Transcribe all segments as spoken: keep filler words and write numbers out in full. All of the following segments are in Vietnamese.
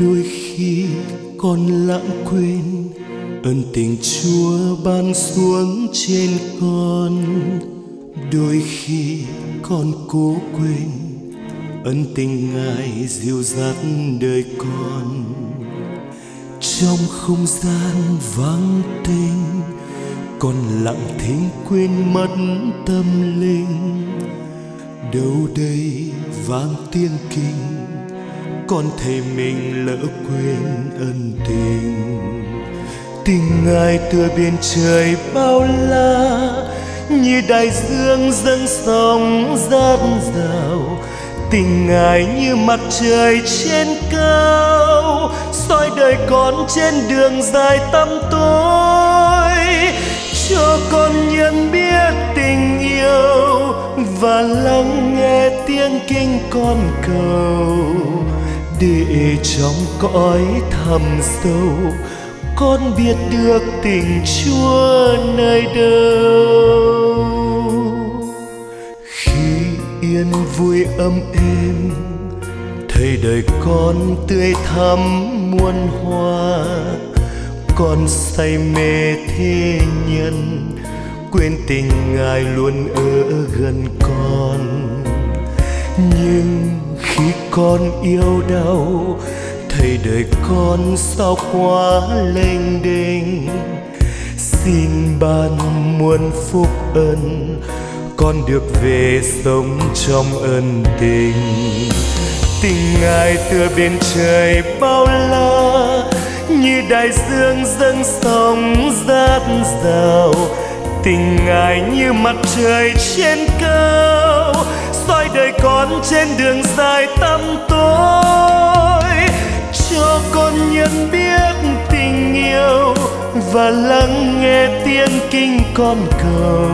đôi khi con lãng quên ơn tình Chúa ban xuống trên con. Đôi khi con cố quên ân tình Ngài dìu dắt đời con. Trong không gian vắng tênh, con lặng thinh quên mất tâm linh. Đâu đây vang tiếng kinh, con thấy mình lỡ quên ân tình. Tình Ngài từ biển trời bao la, như đại dương dâng sóng dạt dào. Tình Ngài như mặt trời trên cao, soi đời con trên đường dài tăm tối. Cho con nhận biết tình yêu và lắng nghe tiếng kinh con cầu, để trong cõi thẳm sâu con biết được tình Chúa nơi đâu. Khi yên vui ấm êm, thấy đời con tươi thắm muôn hoa. Con say mê thế nhân, quên tình Ngài luôn ở gần con. Nhưng khi con yêu đau, thấy đời con sao quá lênh đênh. Xin ban muôn phúc ân, con được về sống trong ân tình. Tình Ngài từ biển trời bao la, như đại dương dâng sóng dạt dào. Tình Ngài như mặt trời trên cao, soi đời con trên đường dài tăm tối. Cho con nhận biết tình yêu và lắng nghe tiếng kinh con cầu,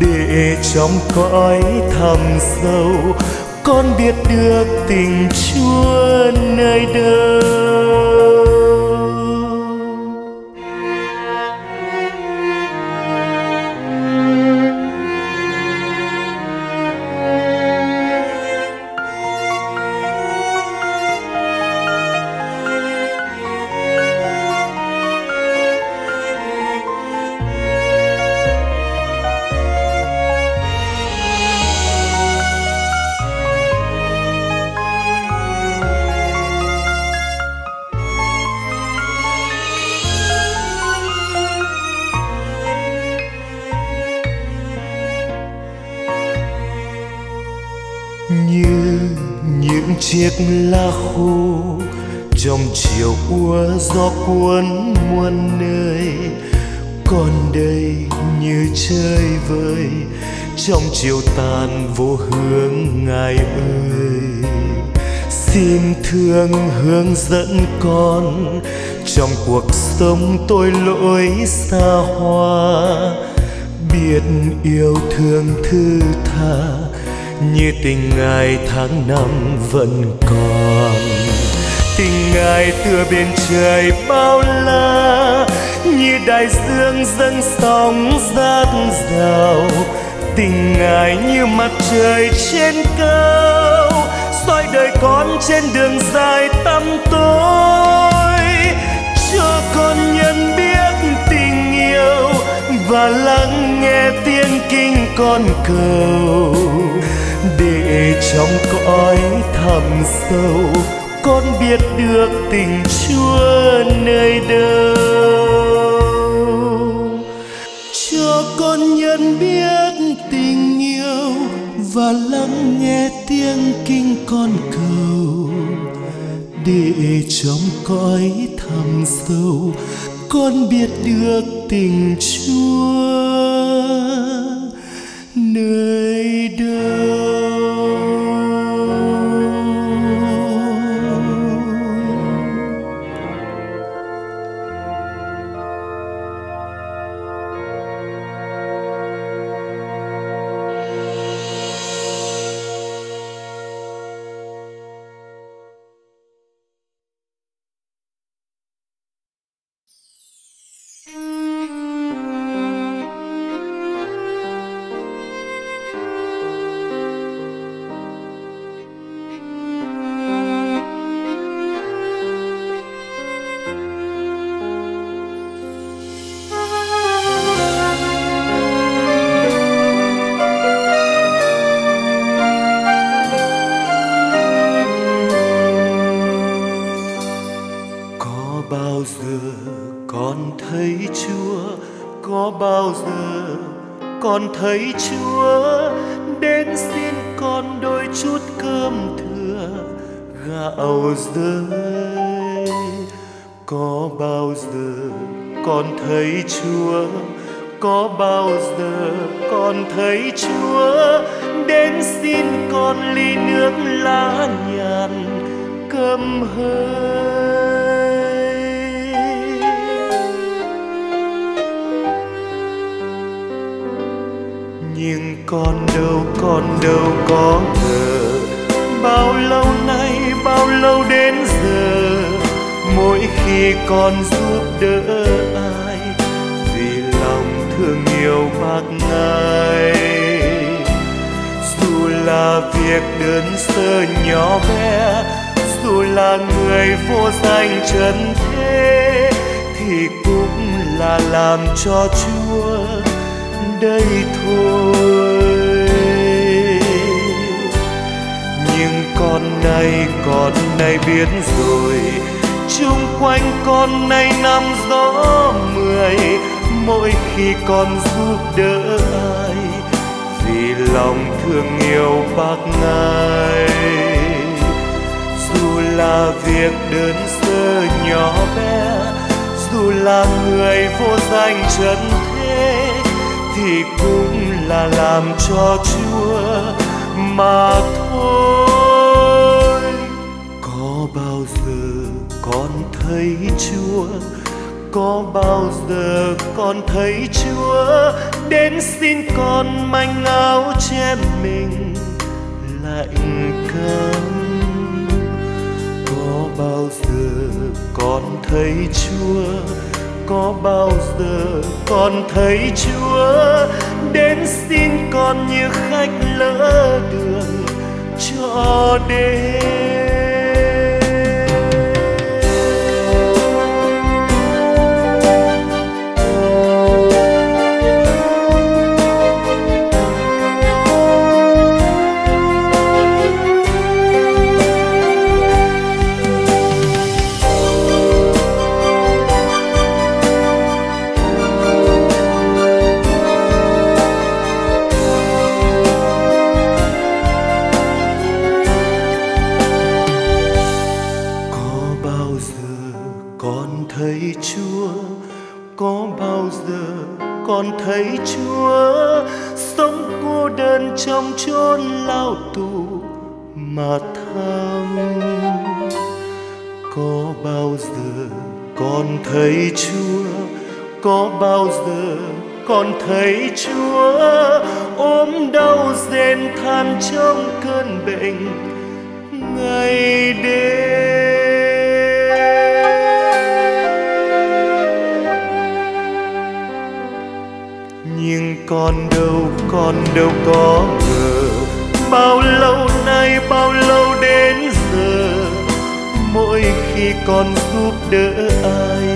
để trong cõi thẳm sâu con biết được tình Chúa nơi đâu. Chiếc lá khô trong chiều úa gió cuốn muôn nơi, con đây như chơi vơi trong chiều tàn vô hướng. Ngài ơi, xin thương hướng dẫn con trong cuộc sống tôi lỗi xa hoa. Biết yêu thương thứ tha, như tình Ngài tháng năm vẫn còn. Tình Ngài từ biển trời bao la, như đại dương dâng sóng dạt dào. Tình Ngài như mặt trời trên cao, soi đời con trên đường dài tăm tối. Cho con nhận biết tình yêu và lắng nghe tiếng kinh con cầu, để trong cõi thẳm sâu con biết được tình Chúa nơi đâu. Cho con nhận biết tình yêu và lắng nghe tiếng kinh con cầu, để trong cõi thẳm sâu con biết được tình Chúa nơi đâu. con thấy Chúa đến xin con đôi chút cơm thừa, gạo rơi. Có bao giờ con thấy Chúa, có bao giờ con thấy Chúa đến xin con ly nước lá nhàn cơm hơi. Nhưng con đâu, con đâu có ngờ, bao lâu nay, bao lâu đến giờ, mỗi khi con giúp đỡ ai vì lòng thương yêu bác ngài, dù là việc đơn sơ nhỏ bé, dù là người vô danh trần thế, thì cũng là làm cho Chúa đây thôi. Nhưng con nay, con nay biết rồi, chung quanh con nay năm gió mười, mỗi khi con giúp đỡ ai vì lòng thương yêu bác ngài, dù là việc đơn sơ nhỏ bé, dù là người vô danh trần thế, thì cũng là làm cho Chúa mà thôi. Có bao giờ con thấy Chúa, có bao giờ con thấy Chúa đến xin con manh áo che mình lạnh câm. Có bao giờ con thấy Chúa, có bao giờ con thấy Chúa đến xin con như khách lỡ đường cho đến. Con thấy Chúa sống cô đơn trong chốn lao tù mà thăm. Có bao giờ con thấy Chúa, có bao giờ con thấy Chúa ốm đau rên than trong cơn bệnh ngày đêm. Nhưng con đâu, con đâu có ngờ, bao lâu nay, bao lâu đến giờ, mỗi khi con giúp đỡ ai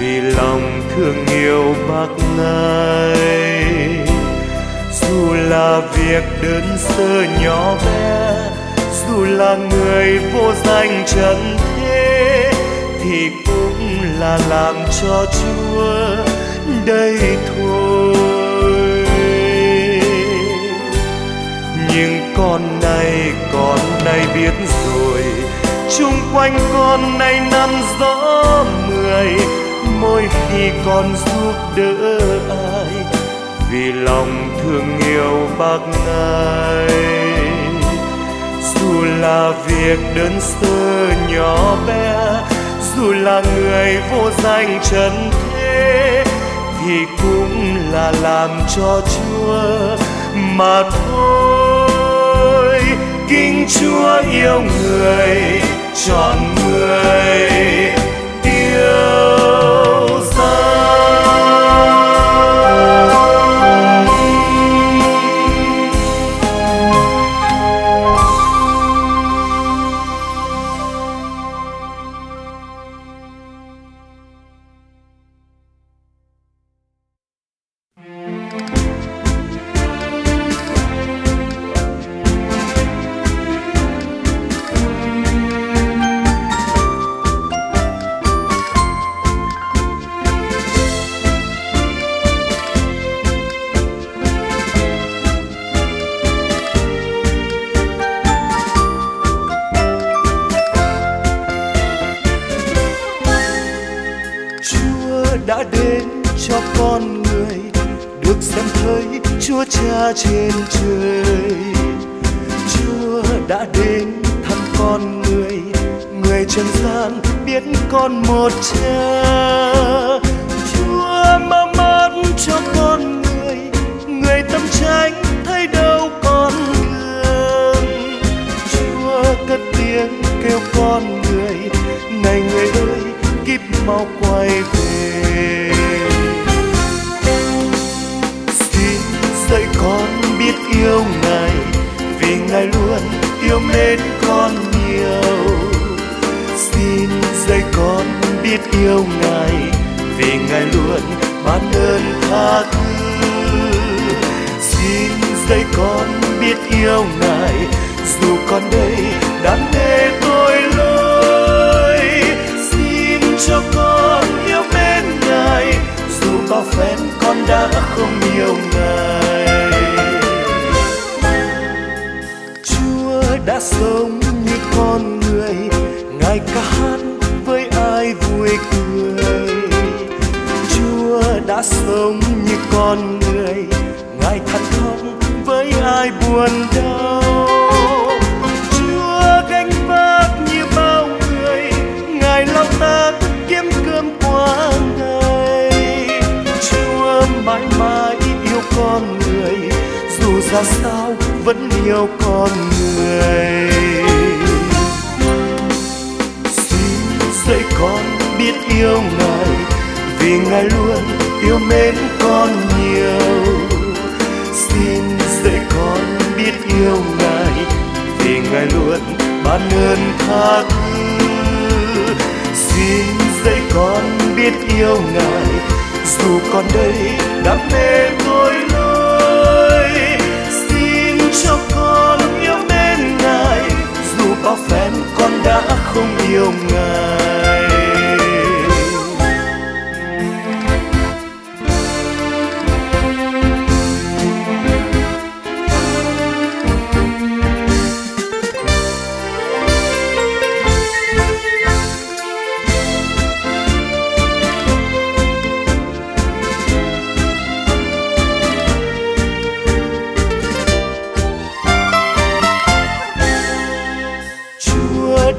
vì lòng thương yêu bác ngài, dù là việc đơn sơ nhỏ bé, dù là người vô danh trần thế, thì cũng là làm cho Chúa đây thôi. Nhưng con nay, con nay biết rồi, chung quanh con nay năm gió mười, mỗi khi con giúp đỡ ai vì lòng thương yêu bác ngài, dù là việc đơn sơ nhỏ bé, dù là người vô danh trần thế, thì cũng là làm cho Chúa mà thôi. Kính Chúa yêu người, chọn người yêu dấu. Chúa Cha trên trời, Chúa đã đến thăm con người. Người trần gian biết con một cha, Chúa mở mắt cho con người. Người tâm tránh thấy đâu con đường, Chúa cất tiếng kêu con người. Này người ơi, kíp mau quay về. Xin dạy con biết yêu Ngài, vì Ngài luôn yêu mến con nhiều. Xin dạy con biết yêu Ngài, vì Ngài luôn ban ơn tha thứ. Xin dạy con biết yêu Ngài, dù con đây đã mê tội lỗi. Xin cho con yêu mến Ngài, dù bao phen con đã không yêu Ngài. Chúa đã sống như con người, Ngài ca hát với ai vui cười. Chúa đã sống như con người, Ngài than khóc với ai buồn đau. Chúa gánh vác như bao người, Ngài lao tác kiếm cơm qua ngày. Chúa mãi mãi yêu con người, dù ra sao vẫn yêu con người. Dạy con biết yêu Ngài, vì Ngài luôn yêu mến con nhiều. Xin dạy con biết yêu Ngài, vì Ngài luôn ban ơn tha thứ. Xin dạy con biết yêu Ngài, dù con đây đã mê tội lỗi. Xin cho con yêu mến Ngài, dù bao phen con đã không yêu Ngài.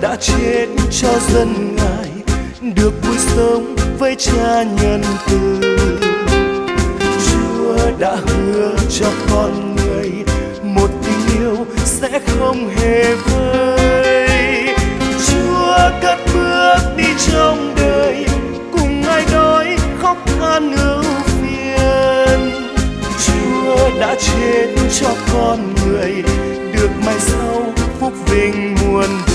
Đã chết cho dân Ngài, được vui sống với Cha nhân từ. Chúa đã hứa cho con người một tình yêu sẽ không hề vơi. Chúa cất bước đi trong đời, cùng ai đói khóc than ưu phiền. Chúa đã chết cho con người, được mai sau phúc vinh muôn đời.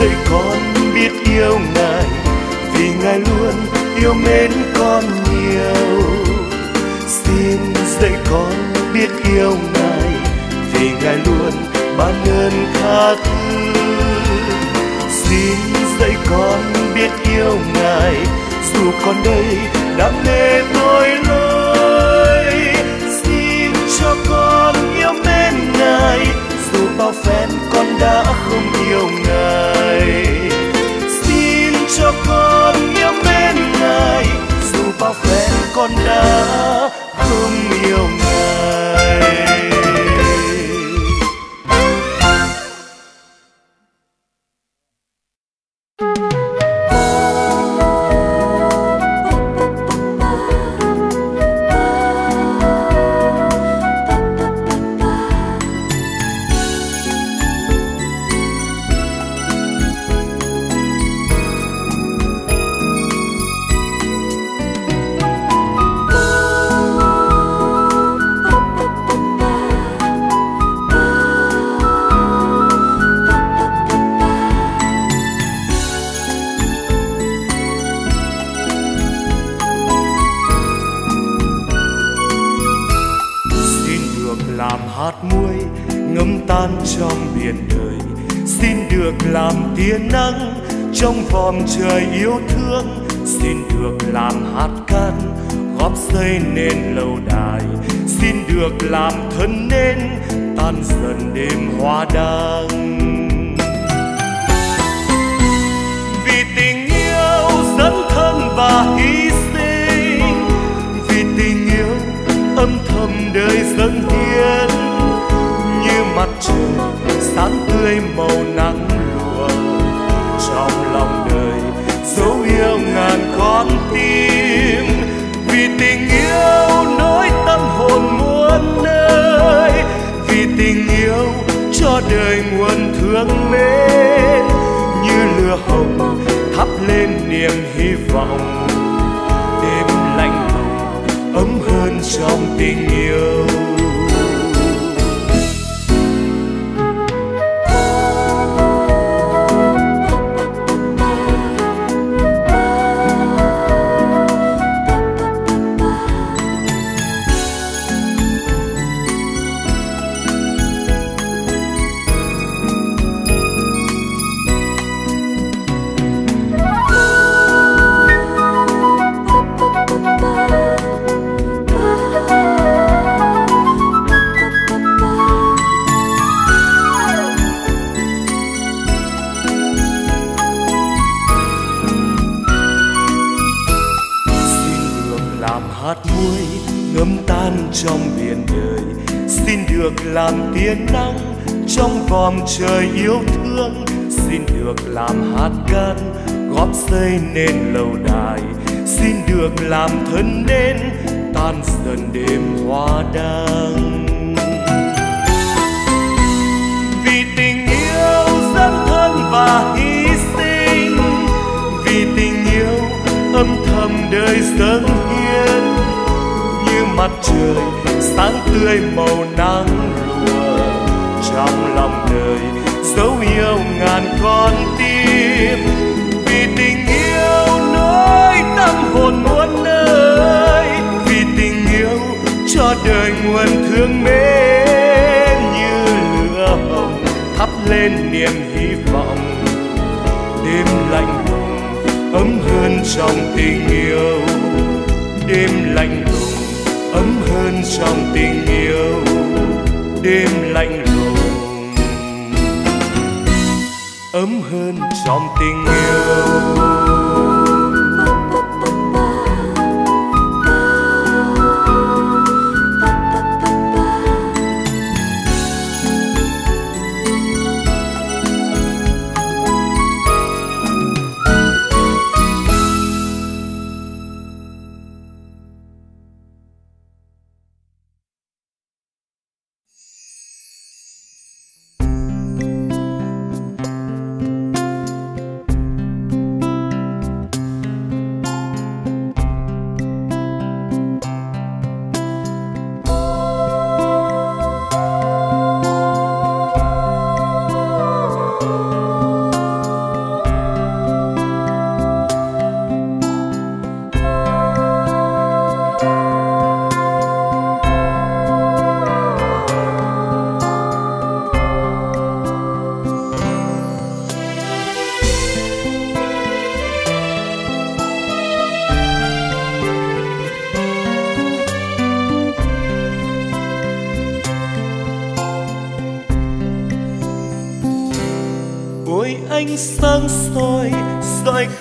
Dạy con biết yêu Ngài, vì Ngài luôn yêu mến con nhiều. Xin dạy con biết yêu Ngài, vì Ngài luôn ban ơn tha thứ. Xin dạy con biết yêu Ngài, dù con đây đã mê tội lỗi. Xin cho con yêu mến Ngài, dù bao phen con đã không yêu Ngài. Xin cho con yêu mến Ngài, dù bao phen con đã không yêu Ngài. Trời yêu thương, xin được làm hạt cát góp xây nên lâu đài. Xin được làm thân nên tan dần đêm hoa đăng. Vì tình yêu dấn thân và hy sinh, thơm đời dâng thiên như mặt trời sáng tươi màu nắng lùa trong lòng đời dấu yêu ngàn con tim vì tình yêu nối tâm hồn muôn nơi vì tình yêu cho đời nguồn thương mến như lửa hồng thắp lên niềm hy vọng đêm lạnh lùng ấm hơn trong tình yêu. Làm tiếng nắng trong vòng trời yêu thương, xin được làm hạt cát góp xây nên lâu đài, xin được làm thân đến tan dần đêm hoa đăng. Vì tình yêu dấn thân và hy sinh, vì tình yêu âm thầm đời dâng hiến như mặt trời sáng tươi màu nắng. Trong lòng đời dấu yêu ngàn con tim vì tình yêu nối tâm hồn muôn nơi vì tình yêu cho đời nguồn thương mến như lửa hồng thắp lên niềm hy vọng đêm lạnh lùng ấm hơn trong tình yêu đêm lạnh lùng ấm hơn trong tình yêu đêm lạnh lùng ấm hơn trong tình yêu.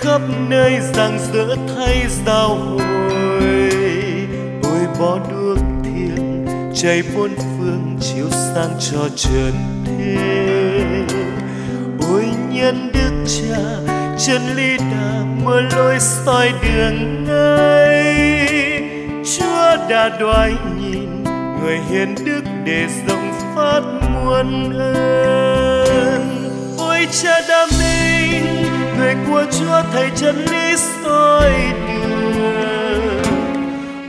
Khắp nơi rạng rỡ thay giao hồi ôi bó đuốc thiêng cháy bốn phương chiếu sáng cho trần thế ôi nhân đức cha chân lý đã mưa lối soi đường ngay Chúa đã đoái nhìn người hiền đức để rộng phát muôn ơn ôi cha đã minh người của Chúa thầy chân lý soi đường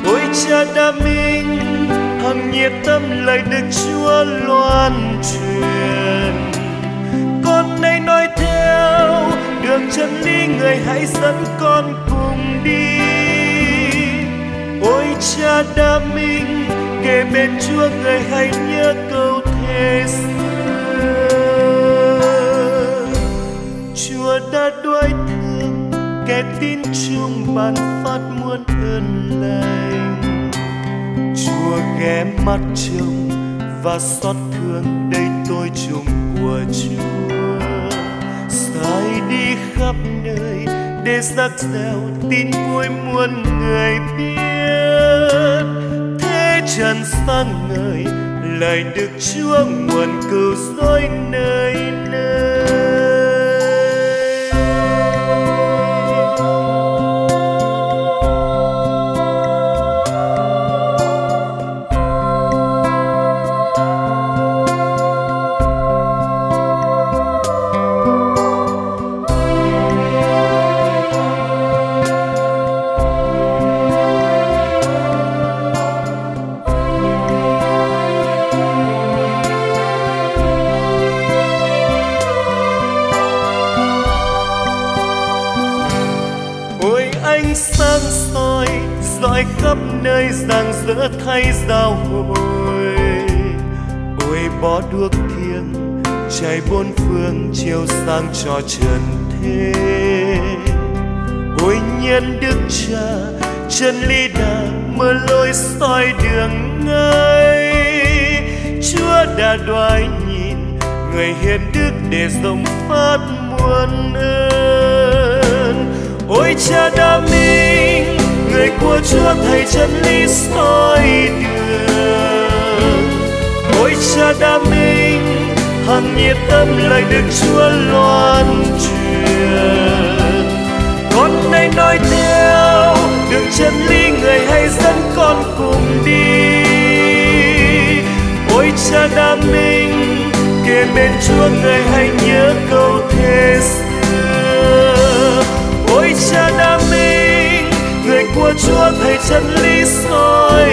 ôi cha đã minh hằng nhiệt tâm lời Đức Chúa loan truyền con nay nói theo đường chân lý người hãy dẫn con cùng đi ôi cha đã minh kề bên Chúa người hãy nhớ câu thề Chúa đã đói thương kẻ tin chung ban phát muôn ơn lành Chúa ghé mắt trông và xót thương đây tôi chung của Chúa sai đi khắp nơi để rắc rêu tin vui muôn người biết thế tràn sáng ngời, lạy Đức Chúa nguồn cứu rỗi nơi đây. Khắp nơi rạng rỡ thay giao hồi, ôi bó đuốc thiêng cháy bốn phương chiếu sáng cho trần thế. Ôi nhân Đức Cha chân lý đã mở lối soi đường ngay, Chúa đã đoái nhìn người hiền đức để rộng phát muôn ơn. Ôi Cha đã minh, người của Chúa Thầy chân lý soi đường. Ôi Cha đã minh, hằng nhiệt tâm lời Đức Chúa loan truyền. Con nay nói theo đường chân lý, người hãy dẫn con cùng đi. Ôi Cha đã minh, kề bên Chúa người hãy nhớ câu thế xưa. Ôi Cha đã minh, người của Chúa Thầy chân lý soi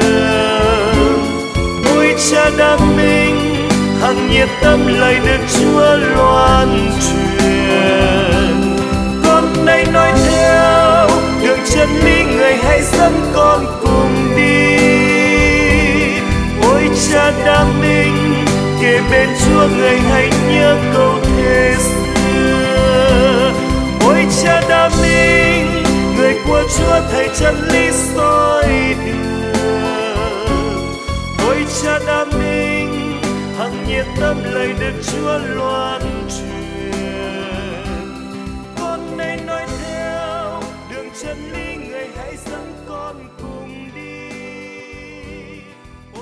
đường. Ôi Cha đã minh, hằng nhiệt tâm lời Đức Chúa loan truyền. Con nay nói theo đường chân lý, người hãy dẫn con cùng đi. Ôi Cha đã minh, kề bên Chúa người hãy nhớ câu thế xưa. Ôi Cha đã minh, người của Chúa Thầy chân lý soi đường. Ôi Cha đã minh, hằng nhiệt tâm lời Đức Chúa loan truyền. Con nay nói theo đường chân lý, người hãy dẫn con cùng đi.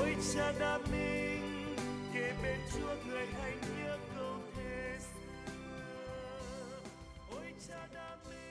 Ôi Cha đã minh, kề bên Chúa người hãy nhớ câu thế xưa. Ôi Cha đã minh.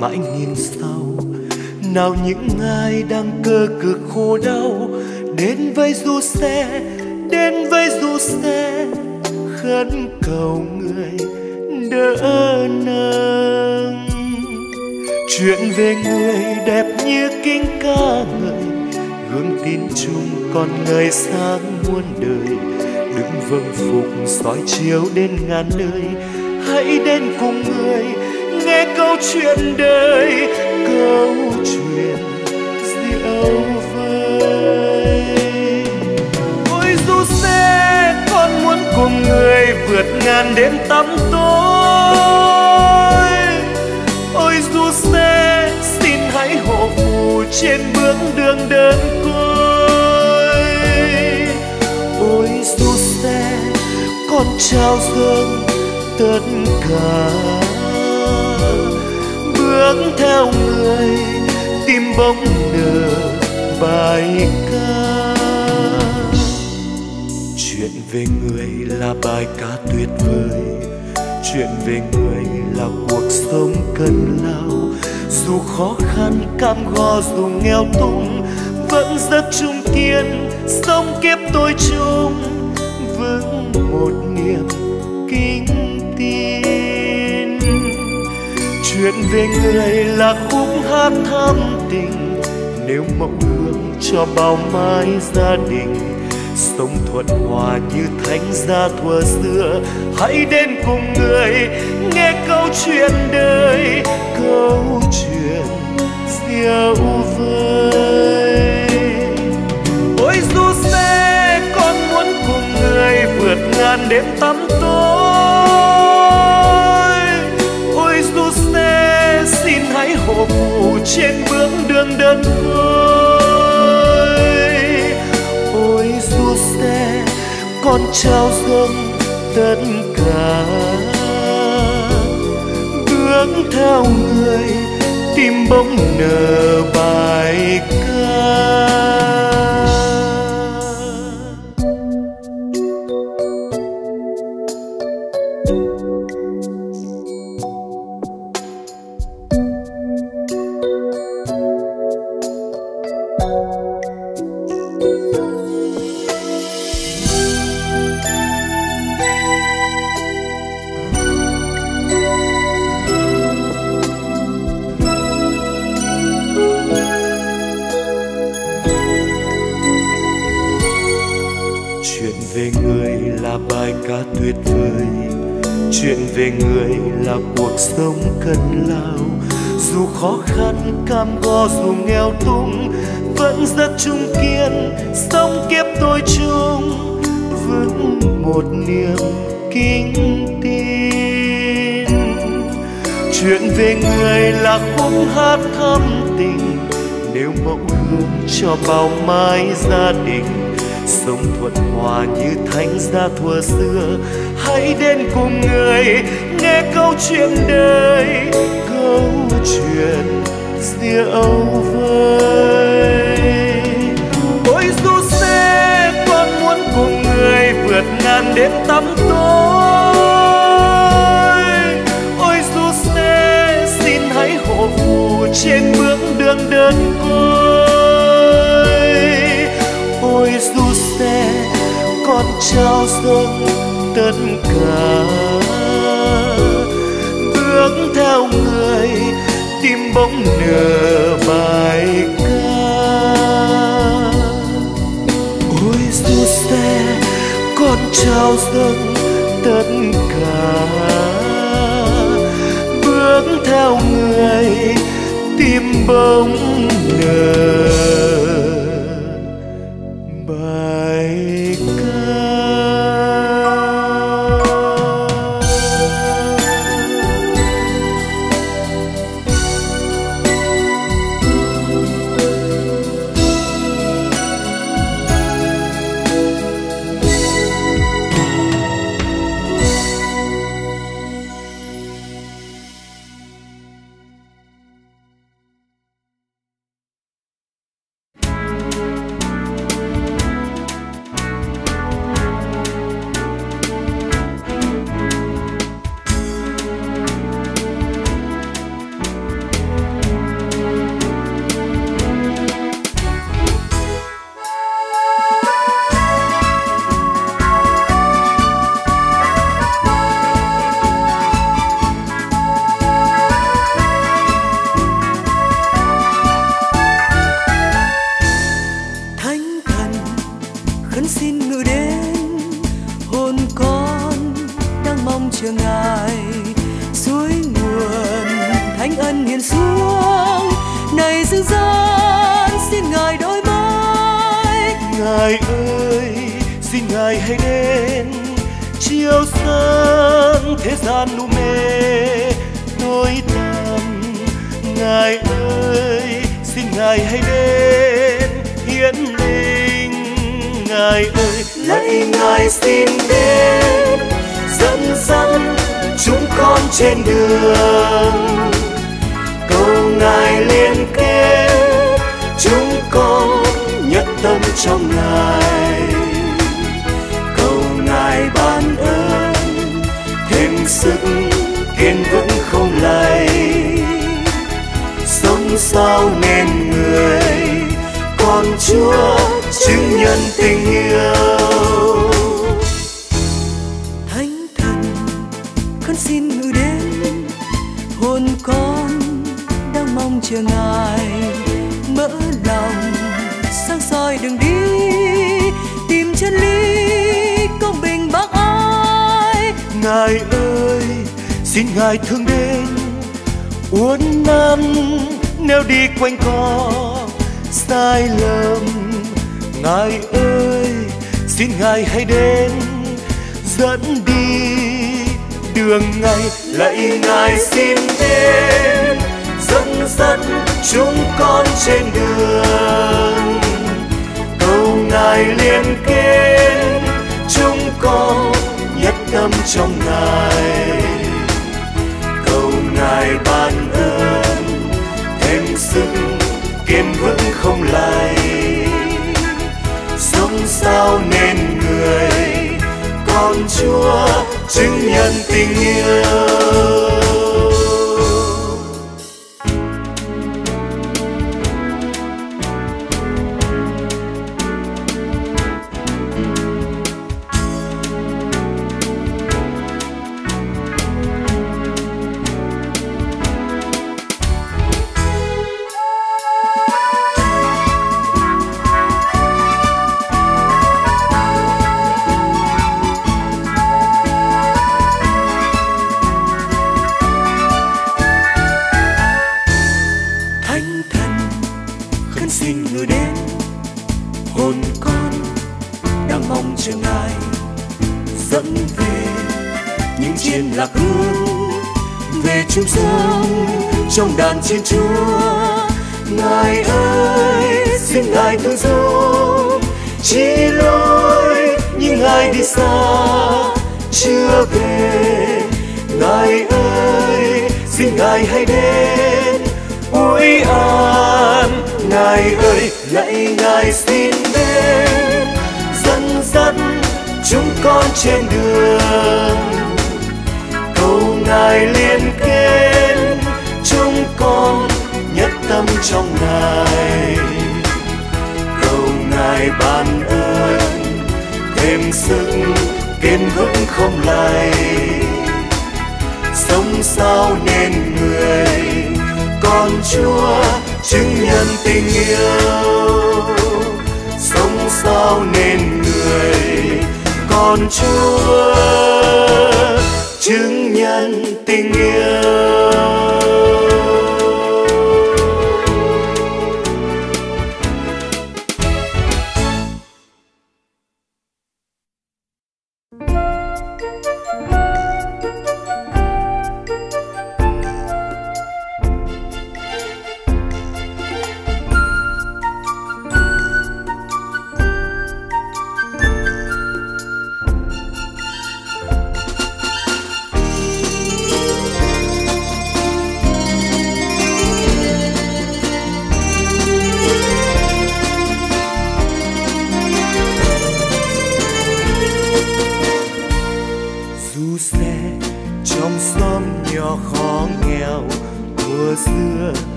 Mãi nhìn sau nào những ai đang cơ cực khổ đau, đến với Du Xe, đến với Du Xe khấn cầu người đỡ nâng. Chuyện về người đẹp như kinh ca ngợi, hướng tin chung con người sang muôn đời. Đứng vâng phục soi chiếu đến ngàn nơi, hãy đến cùng người nghe câu chuyện đời, câu chuyện diệu vời. Ôi Du Xe, con muốn cùng người vượt ngàn đêm tăm tối. Ôi Du Xe, xin hãy hộ phù trên bước đường đơn côi. Ôi Du Xe, con trao dâng tất cả, bước theo người tim bỗng nở bài ca. Chuyện về người là bài ca tuyệt vời, chuyện về người là cuộc sống cần lao. Dù khó khăn cam go, dù nghèo túng, vẫn rất trung kiên, sống kiếp tôi chung vững một niềm kính tin. Chuyện về người là khúc hát thắm tình, nếu mộng hương cho bao mái gia đình, sống thuận hòa như thánh gia thuở xưa. Hãy đến cùng người nghe câu chuyện đời, câu chuyện diệu vời. Ôi du xe con muốn cùng người vượt ngàn đêm tắm tối. Ôi du xe xin hãy hộ phù trên bước đường đơn côi. Ôi du xe con trao dâng tất cả, bước theo người tim bỗng nở bài ca. Về người là cuộc sống cần lao, dù khó khăn cam go, dù nghèo túng vẫn rất trung kiên, sống kiếp tôi chung vững một niềm kính tin. Chuyện về người là khúc hát thắm tình, nếu mẫu hương cho bao mái gia đình, sống thuận hòa như thánh gia thuở xưa. Hãy đến cùng người nghe câu chuyện đời, câu chuyện diệu vời. Ôi du xe con muốn cùng người vượt ngàn đêm tắm tối. Ôi du xe xin hãy hộ phù trên bước đường đơn côi. Ôi du xe con trao dâng tất cả, bước theo người tim bỗng nở bài ca. Ôi du xe con trao dâng tất cả, bước theo người tim bỗng nở. Ngài ơi, xin Ngài thương đến uốn nắn nếu đi quanh co sai lầm. Ngài ơi, xin Ngài hãy đến dẫn đi đường Ngài. Lạy Ngài xin đến dẫn dắt chúng con trên đường. Cầu Ngài liên kết chúng con nhất tâm trong Ngài. Cầu Ngài ban ơn thêm sức kiên vững không lay. Sống sao nên người con Chúa chứng nhân tình yêu. Trong đàn chiên Chúa, Ngài ơi, xin Ngài thương giúp chỉ lối những ai đi xa chưa về. Ngài ơi, xin Ngài hãy đến ủi an. Ngài ơi, lạy Ngài xin đến dẫn dắt chúng con trên đường. Cầu Ngài liên kết con nhất tâm trong Ngài. Cầu Ngài ban ơn thêm sức kiên vững không lay. Sống sao nên người con Chúa chứng nhân tình yêu. Sống sao nên người con Chúa chứng nhân tình yêu.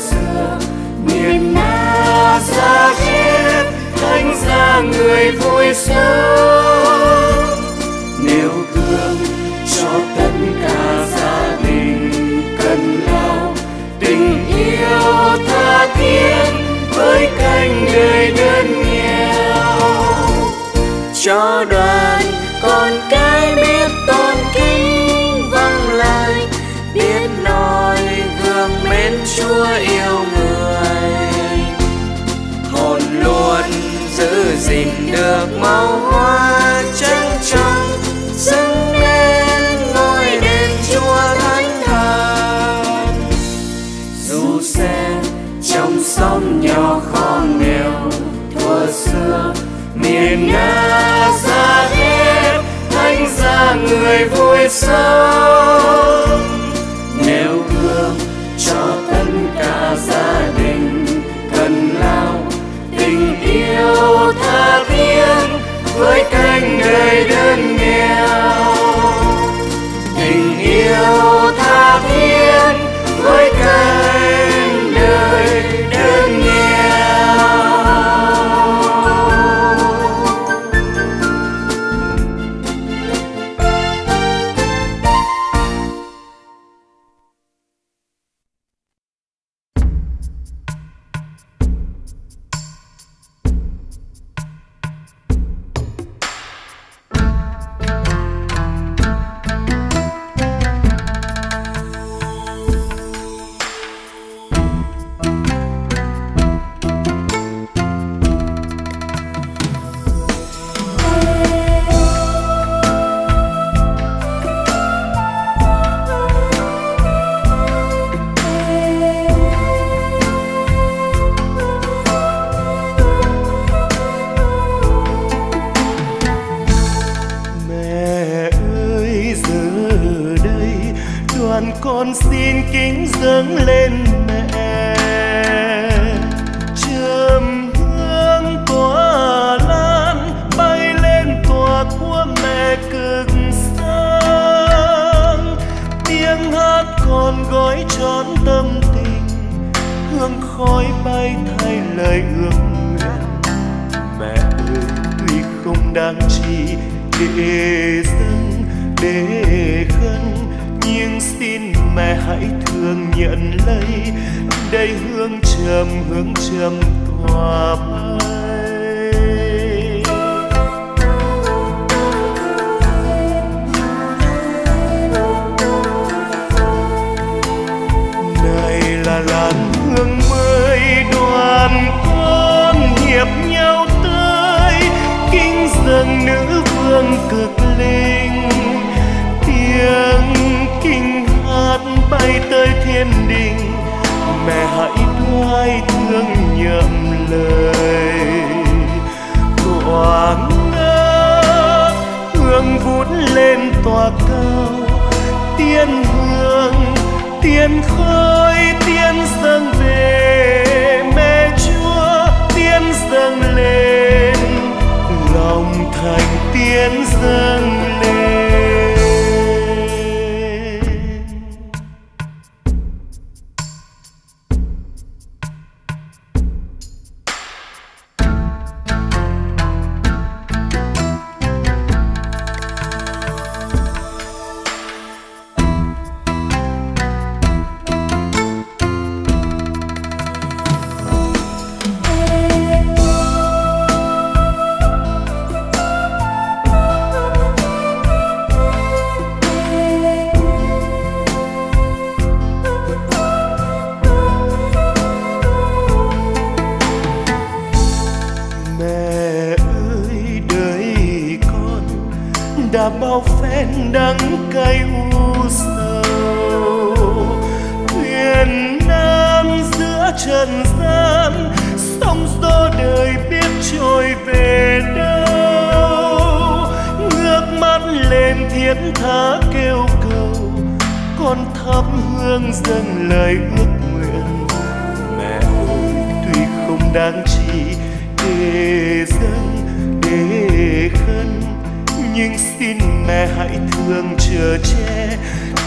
xưa miền Nam xa thiết anh ra người vui sướng nêu gương cho tất cả gia đình cần lao tình yêu tha thiết với cánh đời đơn nghèo cho đoàn con cái biết tôn kính vâng lời biết nói gương mến Chúa yêu người hồn luôn giữ gìn được máu hoa trắng trong dâng lên ngôi đền Chúa thánh thần dù xe trong sông nhỏ khó nghèo thuở xưa miền Nam xa hết anh ra người vui sống nêu gương cho tất cả gia đình cần lao tình yêu tha thiết với cánh đời đơn nghèo tình yêu tha thiết với cánh đời đơn nghèo.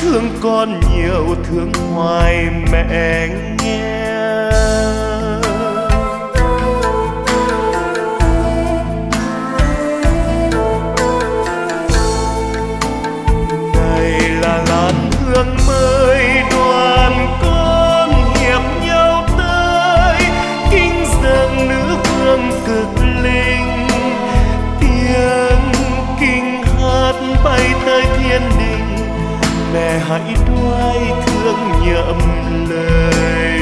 Thương con nhiều thương hoài mẹ nghe hãy đuôi thương nhậm lời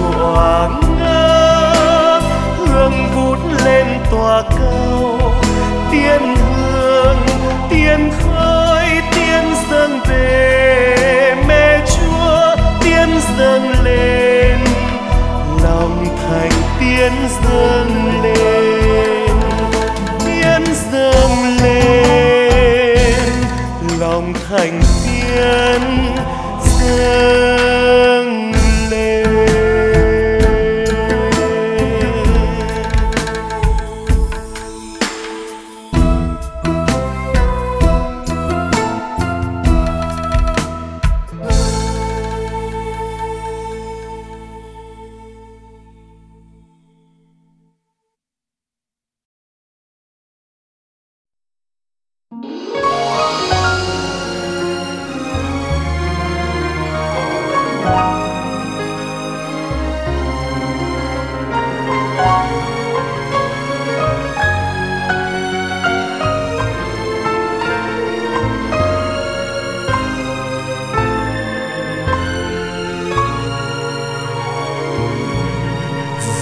tỏa ngát hương vút lên tòa cao tiên hương tiên khói tiên dâng về mẹ chúa tiên dâng lên lòng thành tiên dâng lên tiên dâng lên lòng thành tiên dâng lên.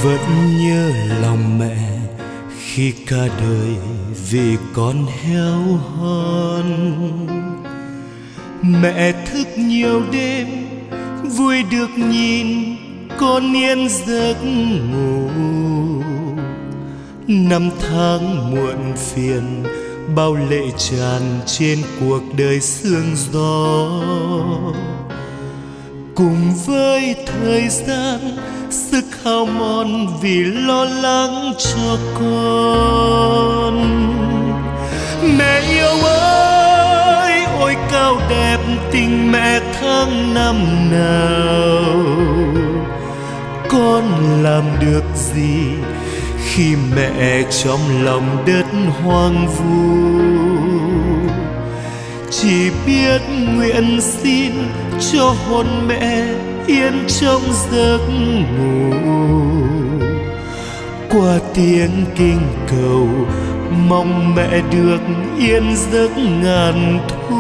Vẫn nhớ lòng mẹ khi cả đời vì con héo hon. Mẹ thức nhiều đêm vui được nhìn con yên giấc ngủ. Năm tháng muộn phiền bao lệ tràn trên cuộc đời sương gió. Cùng với thời gian sức hao mòn vì lo lắng cho con. Mẹ yêu ơi, ôi cao đẹp tình mẹ tháng năm nào. Con làm được gì khi mẹ trong lòng đất hoang vu? Chỉ biết nguyện xin cho hồn mẹ yên trong giấc ngủ. Qua tiếng kinh cầu mong mẹ được yên giấc ngàn thu.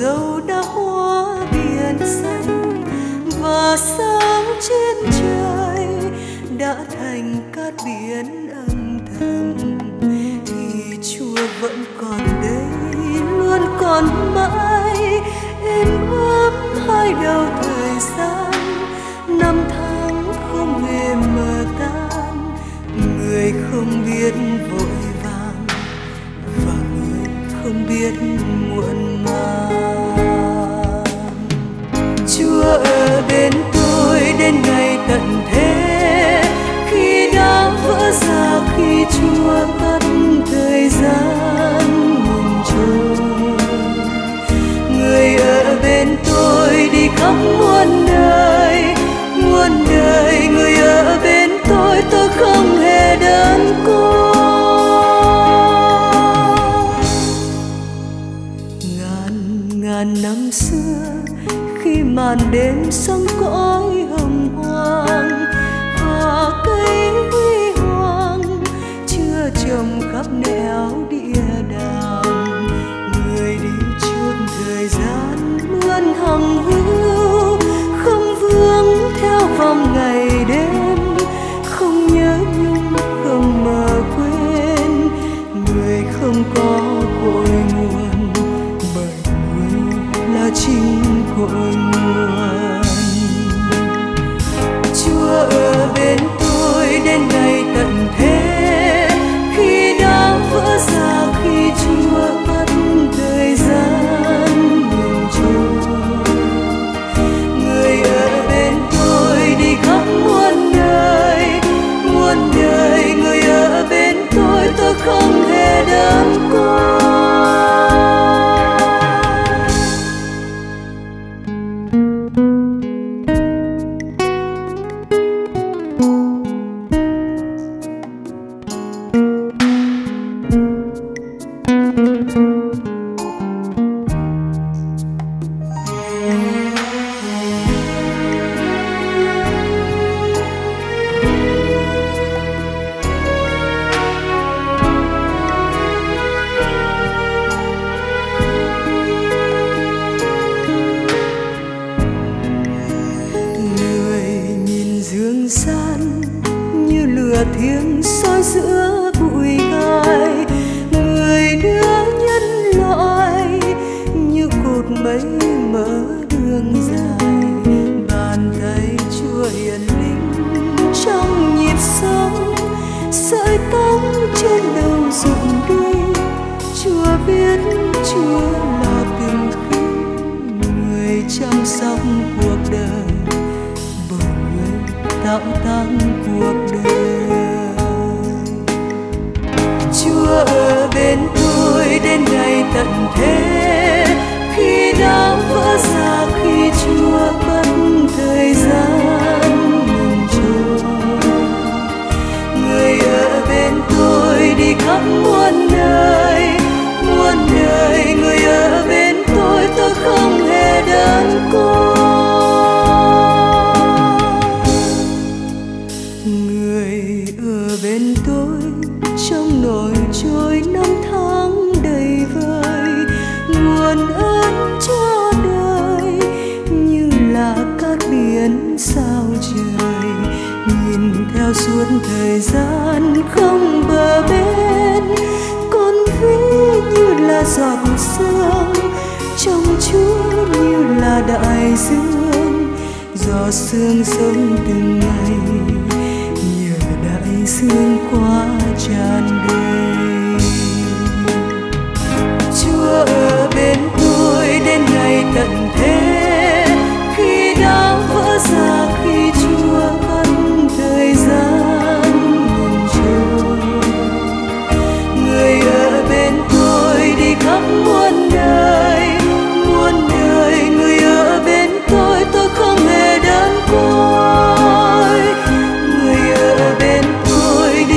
dâu đã hóa biển xanh và sáng trên trời đã thành cát biển âm thầm, thì Chúa vẫn còn đây, luôn còn mãi êm ấm hai đầu thời gian. Năm tháng không hề mờ tan, người không biết vội vàng và người không biết muộn màng. Chúa ở bên tôi đến ngày tận thế, khi đá vỡ ra, khi Chúa tắt thời gian ngừng trôi. Người ở bên tôi đi khắp muôn nơi, muôn đời người ở bên tôi, tôi không hề đơn côi. Ngàn ngàn năm xưa, khi màn đêm sang cõi hồng hoang và cây huy hoàng chưa trồng khắp nẻo địa đàng, người đi chôn thời gian luôn hằng hữu, không vương theo vòng ngày đêm, không nhớ nhung không mờ quên. Người không có cội nguồn bởi người là chính cội nguồn. Chúa ở bên tôi đến ngày tận thế, khi đã vỡ ra, khi Chúa tắt thời gian ngừng trôi. Người ở bên tôi đi khắp muôn nơi, muôn đời người ở bên tôi, tôi không hề đơn côi.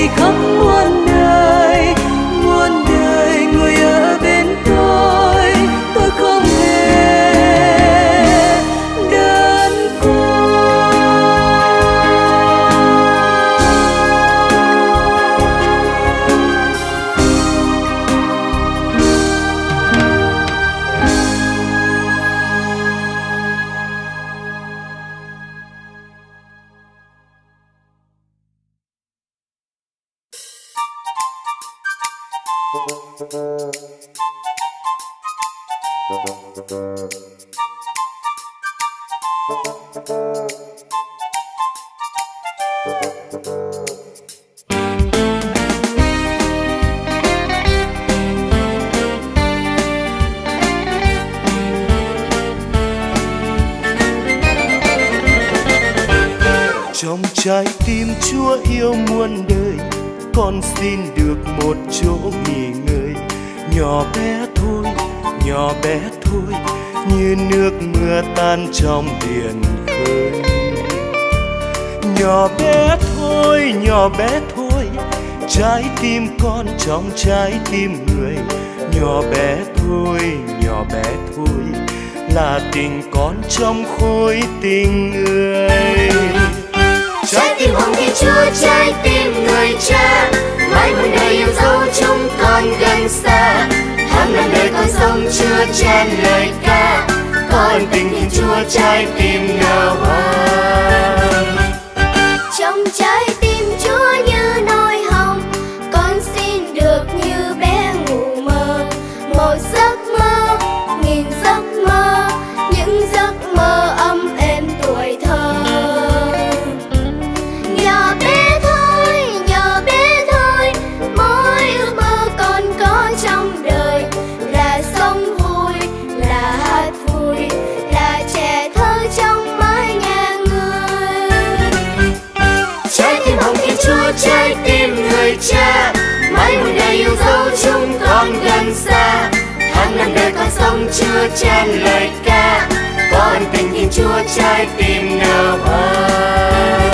Khắp muôn nơi, Trong trái tim Chúa yêu muôn đời, con xin được một chỗ nghỉ ngơi. Nhỏ bé thôi, nhỏ bé thôi, như nước mưa tan trong biển khơi. Nhỏ bé thôi, nhỏ bé thôi, trái tim con trong trái tim người. Nhỏ bé thôi, nhỏ bé thôi, là tình con trong khối tình người. Trái tim Hoàng Thiên Chúa, trái tim người cha, mãi muôn đời yêu dấu chúng con gần xa. Tháng năm đời con sống chưa tràn lời ca, con tình Thiên Chúa trái tim ngào vang. Trong trái tim Chúa như nỗi hồng, con xin được như bé ngủ mơ. Một giấc mơ, nghìn giấc mơ, những giấc mơ ấm êm tuổi thơ. Trái tim người cha, mãi muôn đời yêu dấu chúng con gần xa. Tháng năm đời con sống chưa tràn lời ca, con tình Thiên Chúa trái tim ngào vang.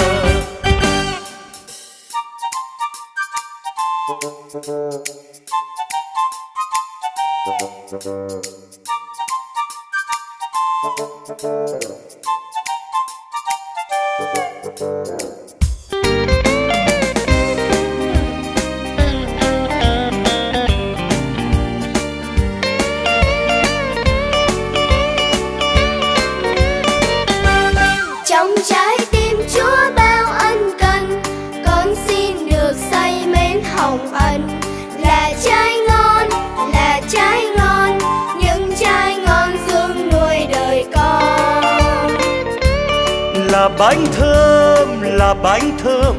Là bánh thơm, là bánh thơm,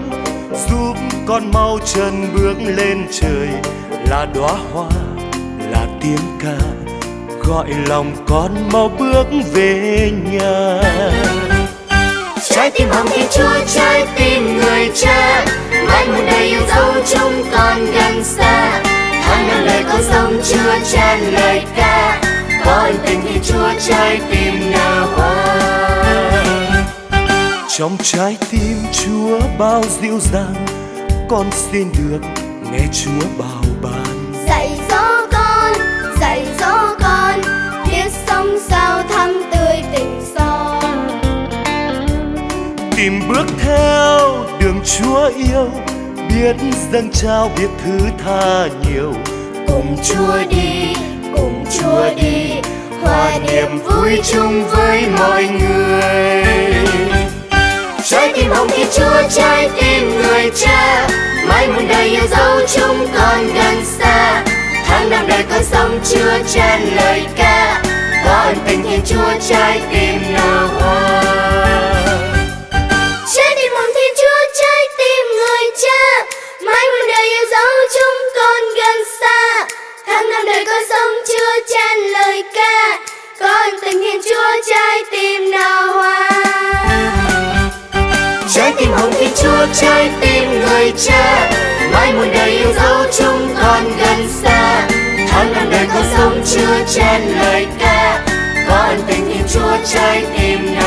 giúp con mau chân bước lên trời. Là đóa hoa, là tiếng ca, gọi lòng con mau bước về nhà. Trái tim Hoàng Thiên Chúa, trái tim người cha, mãi muôn đời yêu dấu chúng con gần xa. Tháng năm đời con sống chưa tràn lời ca, con tình Thiên Chúa trái tim ngào vang. Trong trái tim Chúa bao dịu dàng, con xin được nghe Chúa bảo ban. Dạy dỗ con, dạy dỗ con, biết sống sao thắm tươi tình son. Tìm bước theo đường Chúa yêu, biết dâng trao, biết thứ tha nhiều. Cùng Chúa đi, cùng Chúa đi, hòa niềm vui chung với mọi người. Trái tim Hoàng Thiên Chúa, trái tim người cha, mãi muôn đời yêu dấu chúng con gần xa. Tháng năm đời con sống chưa tràn lời ca, con tình Thiên Chúa trái tim ngào vang. Trái tim Hoàng Thiên Chúa, trái tim người cha, mãi muôn đời yêu dấu chúng con gần xa. Tháng năm đời con sống chưa tràn lời ca, con tình Thiên Chúa trái tim ngào vang. Trái tim Hoàng Thiên Chúa, trái tim người cha, mãi muôn đời yêu dấu chúng con gần xa. Tháng năm đời con sống chưa tràn lời ca, con tình Thiên Chúa trái tim.